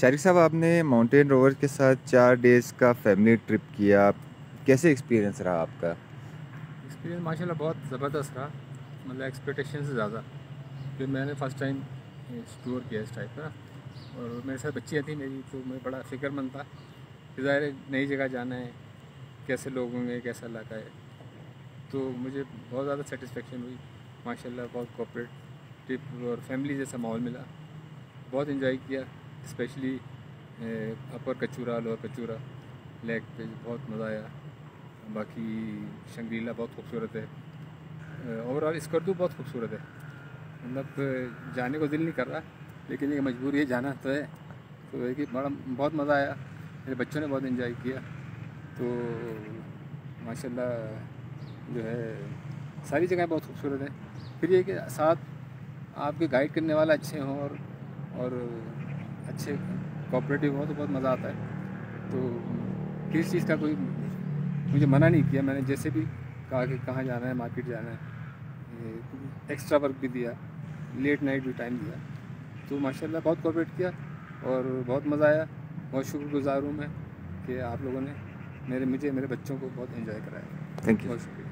शारिक साहब, आपने mountain rover के साथ 4 डेज़ का फैमिली ट्रिप किया, कैसे एक्सपीरियंस रहा आपका? एक्सपीरियंस माशाल्लाह बहुत ज़बरदस्त रहा, मतलब एक्सपेक्टेशन से ज़्यादा। फिर मैंने फर्स्ट टाइम टूर किया इस टाइप का, और मेरे साथ बच्चियाँ थी मेरी, तो मैं बड़ा फिक्रमंद था कि ज़ाहिर नई जगह जाना है, कैसे लोग होंगे, कैसा इलाका है। तो मुझे बहुत ज़्यादा सेटिस्फेक्शन हुई माशाल्लाह, बहुत कॉर्पोरेट ट्रिप और फैमिली जैसा माहौल मिला, बहुत इन्जॉय किया, specially upper Kachura, lower Kachura lake पे बहुत मज़ा आया। बाकी शंग्रीला बहुत खूबसूरत है, ओवरऑल इस्कर्दू बहुत खूबसूरत है, मतलब जाने को दिल नहीं कर रहा लेकिन ये मजबूरी है, जाना तो है। तो एक बड़ा बहुत मज़ा आया, मेरे बच्चों ने बहुत एंजॉय किया। तो माशाल्लाह जो है सारी जगह बहुत खूबसूरत है। फिर ये कि साथ आपके गाइड करने वाला अच्छे हों और अच्छे कोऑपरेटिव हों तो बहुत मज़ा आता है। तो किसी चीज़ का कोई मुझे मना नहीं किया, मैंने जैसे भी कहा कि कहाँ जाना है, मार्केट जाना है, एक्स्ट्रा वर्क भी दिया, लेट नाइट भी टाइम दिया। तो माशाल्लाह बहुत कोऑपरेट किया और बहुत मज़ा आया। बहुत शुक्रगुजार हूँ मैं कि आप लोगों ने मेरे मुझे मेरे बच्चों को बहुत एंजॉय कराया। Thank you. बहुत शुक्रिया।